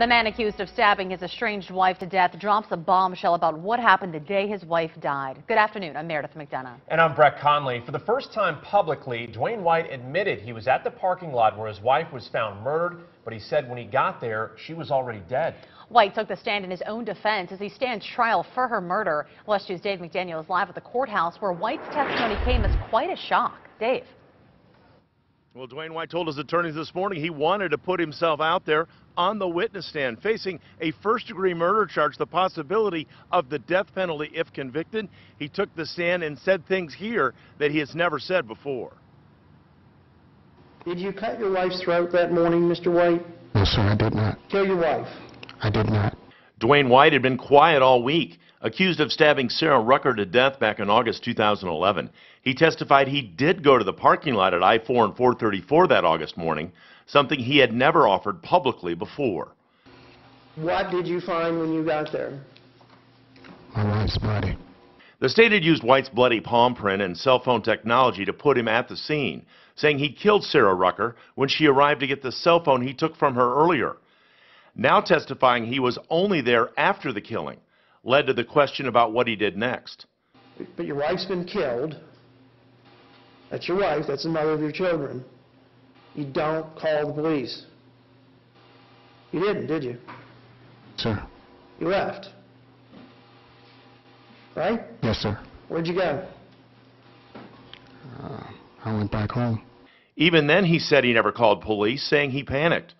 The man accused of stabbing his estranged wife to death drops a bombshell about what happened the day his wife died. Good afternoon. I'm Meredith McDonough. And I'm Brett Conley. For the first time publicly, Dwayne White admitted he was at the parking lot where his wife was found murdered, but he said when he got there, she was already dead. White took the stand in his own defense as he stands trial for her murder. WESH 2's Dave McDaniel is live at the courthouse where White's testimony came as quite a shock. Dave. Well, Dwayne White told his attorneys this morning he wanted to put himself out there on the witness stand, facing a first-degree murder charge, the possibility of the death penalty if convicted. He took the stand and said things here that he has never said before. Did you cut your wife's throat that morning, Mr. White? No, sir, I did not. Kill your wife? I did not. Dwayne White had been quiet all week, accused of stabbing Sarah Rucker to death back in August 2011. He testified he did go to the parking lot at I-4 and 434 that August morning, something he had never offered publicly before. What did you find when you got there? My wife's body. The state had used White's bloody palm print and cell phone technology to put him at the scene, saying he killed Sarah Rucker when she arrived to get the cell phone he took from her earlier. Now testifying he was only there after the killing led to the question about what he did next. But your wife's been killed. That's your wife. That's the mother of your children. You don't call the police. You didn't, did you? Sir. You left. Right? Yes, sir. Where'd you go? I went back home. Even then he said he never called police, saying he panicked.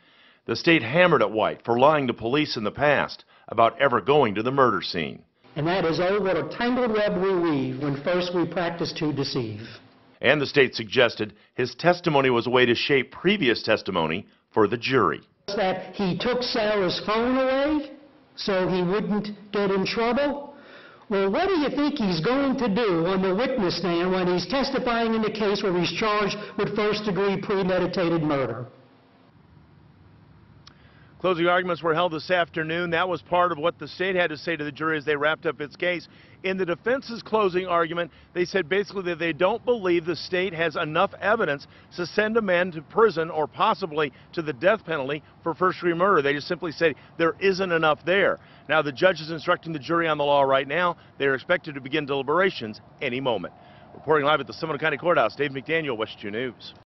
The state hammered at White for lying to police in the past about ever going to the murder scene. And that is, oh, what a tangled web we weave when first we practice to deceive. And the state suggested his testimony was a way to shape previous testimony for the jury. That he took Sarah's phone away so he wouldn't get in trouble? Well, what do you think he's going to do on the witness stand when he's testifying in the case where he's charged with first-degree premeditated murder? Closing arguments were held this afternoon. That was part of what the state had to say to the jury as they wrapped up its case. In the defense's closing argument, they said basically that they don't believe the state has enough evidence to send a man to prison or possibly to the death penalty for first-degree murder. They just simply said there isn't enough there. Now, the judge is instructing the jury on the law right now. They are expected to begin deliberations any moment. Reporting live at the Seminole County Courthouse, Dave McDaniel, WESH 2 News.